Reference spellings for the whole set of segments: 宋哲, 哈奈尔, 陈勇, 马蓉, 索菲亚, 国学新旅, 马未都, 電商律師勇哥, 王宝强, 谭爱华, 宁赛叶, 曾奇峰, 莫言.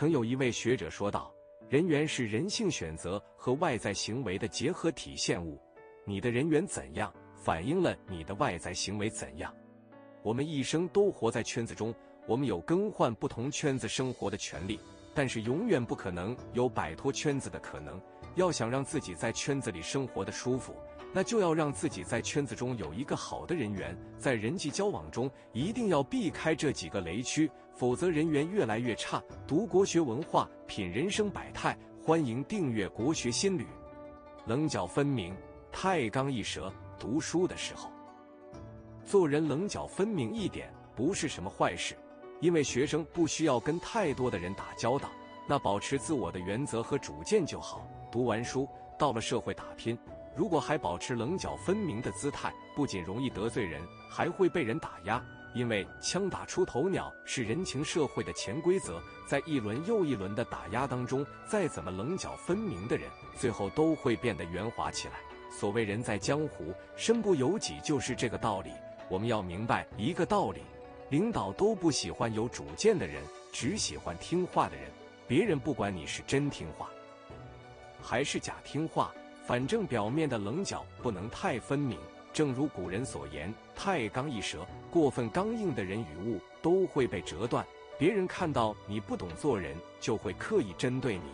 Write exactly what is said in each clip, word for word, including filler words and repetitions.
曾有一位学者说道：“人缘是人性选择和外在行为的结合体现物，你的人缘怎样，反映了你的外在行为怎样。”我们一生都活在圈子中，我们有更换不同圈子生活的权利，但是永远不可能有摆脱圈子的可能。要想让自己在圈子里生活的舒服，那就要让自己在圈子中有一个好的人缘。在人际交往中，一定要避开这几个雷区，否则人缘越来越差。读国学文化，品人生百态，欢迎订阅《国学新旅》。棱角分明，太刚一舌。读书的时候，做人棱角分明一点不是什么坏事，因为学生不需要跟太多的人打交道，那保持自我的原则和主见就好。读完书，到了社会打拼，如果还保持棱角分明的姿态，不仅容易得罪人，还会被人打压。因为枪打出头鸟是人情社会的潜规则，在一轮又一轮的打压当中，再怎么棱角分明的人，最后都会变得圆滑起来。所谓人在江湖，身不由己，就是这个道理。我们要明白一个道理，领导都不喜欢有主见的人，只喜欢听话的人。别人不管你是真听话还是假听话，反正表面的棱角不能太分明。正如古人所言，太刚一舌，过分刚硬的人与物都会被折断。别人看到你不懂做人，就会刻意针对你，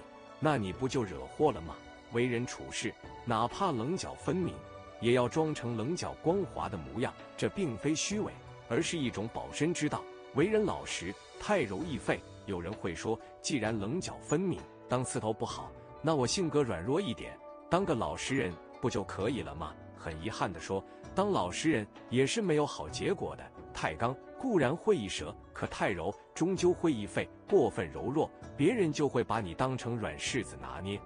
那你不就惹祸了吗？为人处事，哪怕棱角分明，也要装成棱角光滑的模样，这并非虚伪，而是一种保身之道。为人老实，太柔易废。有人会说，既然棱角分明，当刺头不好，那我性格软弱一点，当个老实人不就可以了吗？很遗憾地说，当老实人也是没有好结果的。太刚固然会一舌，可太柔终究会一废。过分柔弱，别人就会把你当成软柿子拿捏。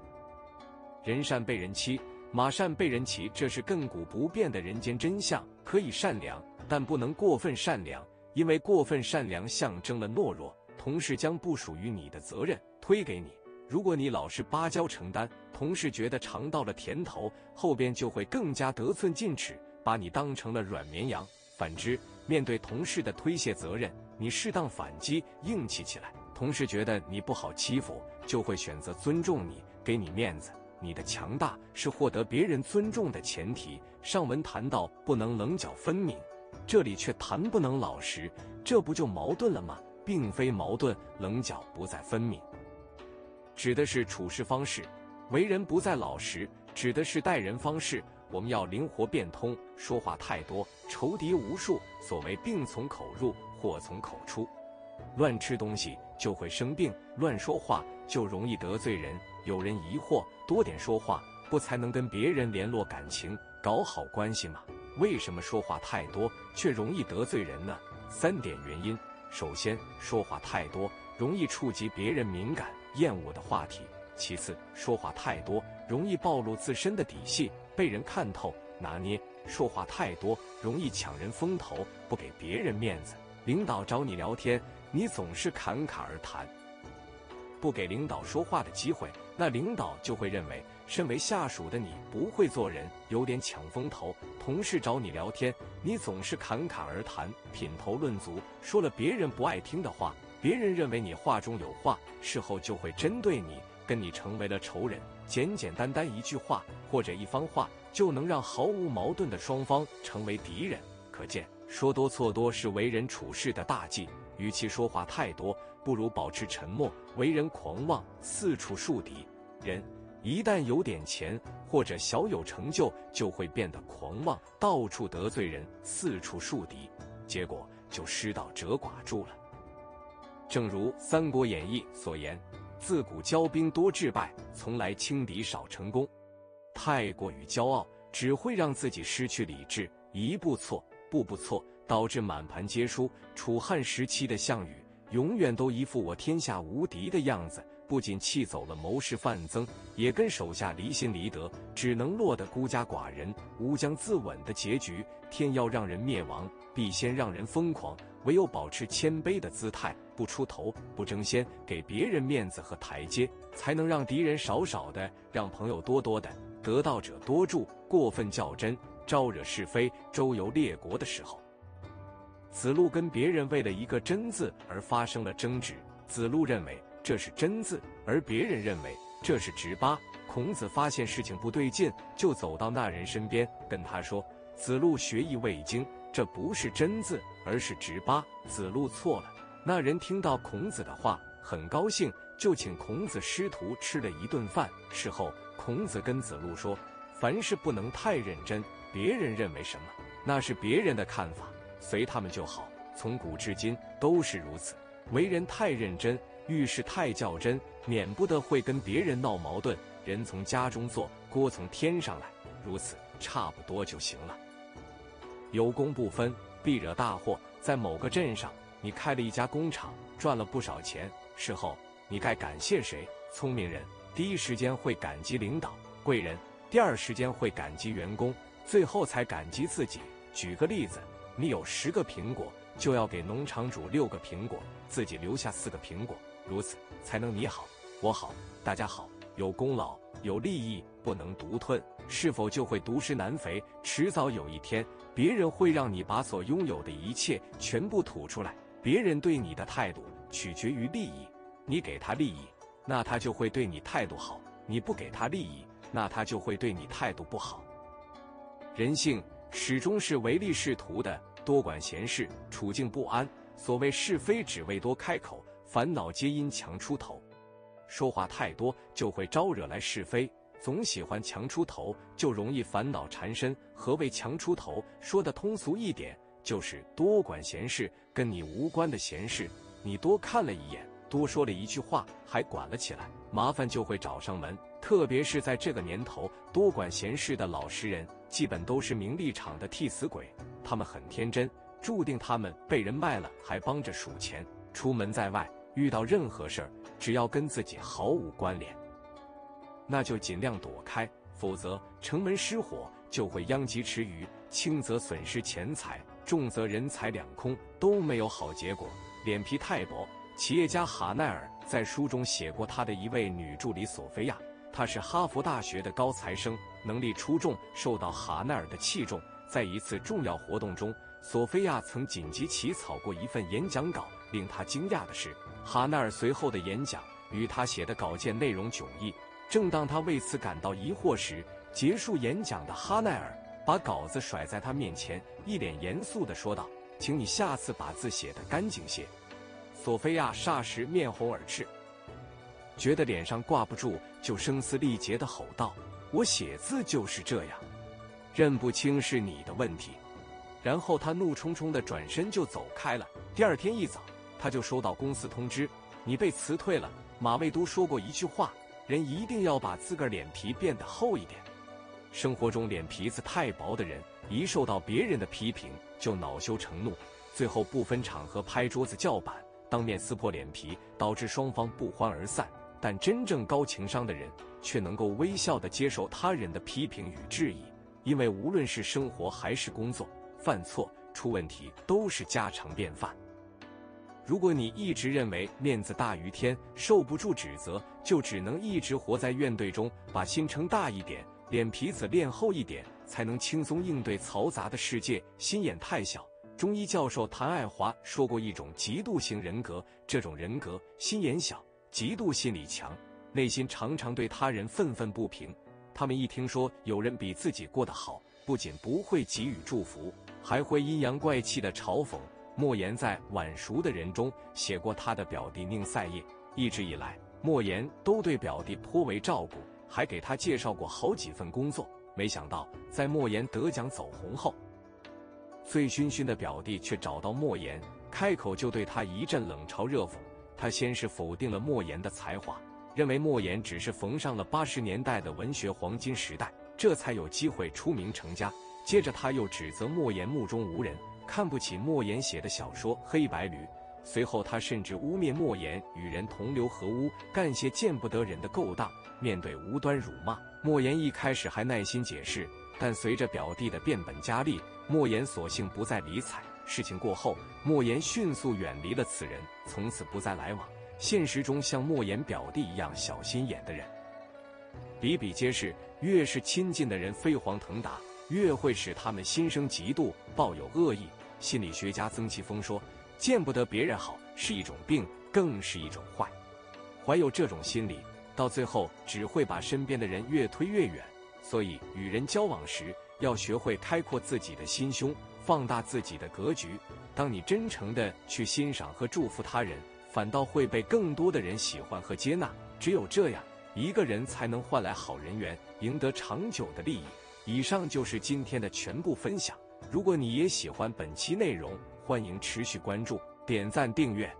人善被人欺，马善被人骑，这是亘古不变的人间真相。可以善良，但不能过分善良，因为过分善良象征了懦弱，同事将不属于你的责任推给你。如果你老是芭蕉承担，同事觉得尝到了甜头，后边就会更加得寸进尺，把你当成了软绵羊。反之，面对同事的推卸责任，你适当反击，硬气起来，同事觉得你不好欺负，就会选择尊重你，给你面子。你的强大是获得别人尊重的前提。上文谈到不能棱角分明，这里却谈不能老实，这不就矛盾了吗？并非矛盾，棱角不再分明指的是处事方式，为人不再老实指的是待人方式。我们要灵活变通，说话太多，仇敌无数。所谓病从口入，祸从口出，乱吃东西就会生病，乱说话就容易得罪人。有人疑惑，多点说话不才能跟别人联络感情，搞好关系吗？为什么说话太多却容易得罪人呢？三点原因。首先，说话太多容易触及别人敏感厌恶的话题。其次，说话太多容易暴露自身的底细，被人看透拿捏。说话太多容易抢人风头，不给别人面子。领导找你聊天，你总是侃侃而谈，不给领导说话的机会，那领导就会认为身为下属的你不会做人，有点抢风头。同事找你聊天，你总是侃侃而谈，品头论足，说了别人不爱听的话，别人认为你话中有话，事后就会针对你，跟你成为了仇人。简简单单一句话或者一番话，就能让毫无矛盾的双方成为敌人。可见，说多错多是为人处事的大忌。与其说话太多，不如保持沉默。为人狂妄，四处树敌人，一旦有点钱或者小有成就，就会变得狂妄，到处得罪人，四处树敌，结果就失道者寡助了。正如《三国演义》所言，自古骄兵多致败，从来轻敌少成功。太过于骄傲，只会让自己失去理智，一步错步步错，导致满盘皆输。楚汉时期的项羽，永远都一副我天下无敌的样子，不仅气走了谋士范增，也跟手下离心离德，只能落得孤家寡人、乌江自刎的结局。天要让人灭亡，必先让人疯狂。唯有保持谦卑的姿态，不出头，不争先，给别人面子和台阶，才能让敌人少少的，让朋友多多的。得道者多助，过分较真，招惹是非，周游列国的时候，子路跟别人为了一个“真”字而发生了争执。子路认为这是真字，而别人认为这是直八。孔子发现事情不对劲，就走到那人身边，跟他说：“子路学艺未精，这不是真字，而是直八。子路错了。”那人听到孔子的话，很高兴，就请孔子师徒吃了一顿饭。事后，孔子跟子路说：“凡事不能太认真，别人认为什么，那是别人的看法，随他们就好。从古至今都是如此，为人太认真，遇事太较真，免不得会跟别人闹矛盾。人从家中坐，锅从天上来，如此差不多就行了。有功不分，必惹大祸。在某个镇上，你开了一家工厂，赚了不少钱。事后，你该感谢谁？聪明人第一时间会感激领导，贵人第二时间会感激员工，最后才感激自己。举个例子，你有十个苹果，就要给农场主六个苹果，自己留下四个苹果，如此才能你好，我好，大家好。有功劳，有利益，不能独吞，是否就会独食难肥？迟早有一天，别人会让你把所拥有的一切全部吐出来。别人对你的态度取决于利益，你给他利益，那他就会对你态度好；你不给他利益，那他就会对你态度不好。人性始终是唯利是图的，多管闲事，处境不安。所谓是非，只为多开口，烦恼皆因强出头。说话太多就会招惹来是非，总喜欢强出头，就容易烦恼缠身。何谓强出头？说的通俗一点，就是多管闲事，跟你无关的闲事，你多看了一眼，多说了一句话，还管了起来，麻烦就会找上门。特别是在这个年头，多管闲事的老实人，基本都是名利场的替死鬼。他们很天真，注定他们被人卖了，还帮着数钱。出门在外，遇到任何事儿，只要跟自己毫无关联，那就尽量躲开，否则城门失火就会殃及池鱼，轻则损失钱财，重则人财两空，都没有好结果。脸皮太薄，企业家哈奈尔在书中写过他的一位女助理索菲亚，她是哈佛大学的高材生，能力出众，受到哈奈尔的器重。在一次重要活动中，索菲亚曾紧急起草过一份演讲稿，令他惊讶的是，哈奈尔随后的演讲与他写的稿件内容迥异。正当他为此感到疑惑时，结束演讲的哈奈尔把稿子甩在他面前，一脸严肃地说道：“请你下次把字写得干净些。”索菲亚霎时面红耳赤，觉得脸上挂不住，就声嘶力竭地吼道：“我写字就是这样，认不清是你的问题。”然后他怒冲冲地转身就走开了。第二天一早，他就收到公司通知：“你被辞退了。”马未都说过一句话：“人一定要把自个儿脸皮变得厚一点。”生活中脸皮子太薄的人，一受到别人的批评就恼羞成怒，最后不分场合拍桌子叫板，当面撕破脸皮，导致双方不欢而散。但真正高情商的人，却能够微笑地接受他人的批评与质疑，因为无论是生活还是工作，犯错、出问题都是家常便饭。如果你一直认为面子大于天，受不住指责，就只能一直活在怨怼中。把心撑大一点，脸皮子练厚一点，才能轻松应对嘈杂的世界。心眼太小，中医教授谭爱华说过一种极度型人格，这种人格心眼小，极度心理强，内心常常对他人愤愤不平。他们一听说有人比自己过得好，不仅不会给予祝福，还会阴阳怪气的嘲讽。莫言在《晚熟的人》中写过他的表弟宁赛叶，一直以来莫言都对表弟颇为照顾，还给他介绍过好几份工作。没想到在莫言得奖走红后，醉醺醺的表弟却找到莫言，开口就对他一阵冷嘲热讽。他先是否定了莫言的才华，认为莫言只是逢上了八十年代的文学黄金时代，这才有机会出名成家。接着他又指责莫言目中无人，看不起莫言写的小说《黑白驴》。随后他甚至污蔑莫言与人同流合污，干些见不得人的勾当。面对无端辱骂，莫言一开始还耐心解释，但随着表弟的变本加厉，莫言索性不再理睬。事情过后，莫言迅速远离了此人，从此不再来往。现实中像莫言表弟一样小心眼的人比比皆是，越是亲近的人飞黄腾达，越会使他们心生嫉妒，抱有恶意。心理学家曾奇峰说，见不得别人好是一种病，更是一种坏。怀有这种心理，到最后只会把身边的人越推越远。所以，与人交往时，要学会开阔自己的心胸，放大自己的格局。当你真诚地去欣赏和祝福他人，反倒会被更多的人喜欢和接纳。只有这样，一个人才能换来好人缘，赢得长久的利益。以上就是今天的全部分享。如果你也喜欢本期内容，欢迎持续关注、点赞、订阅。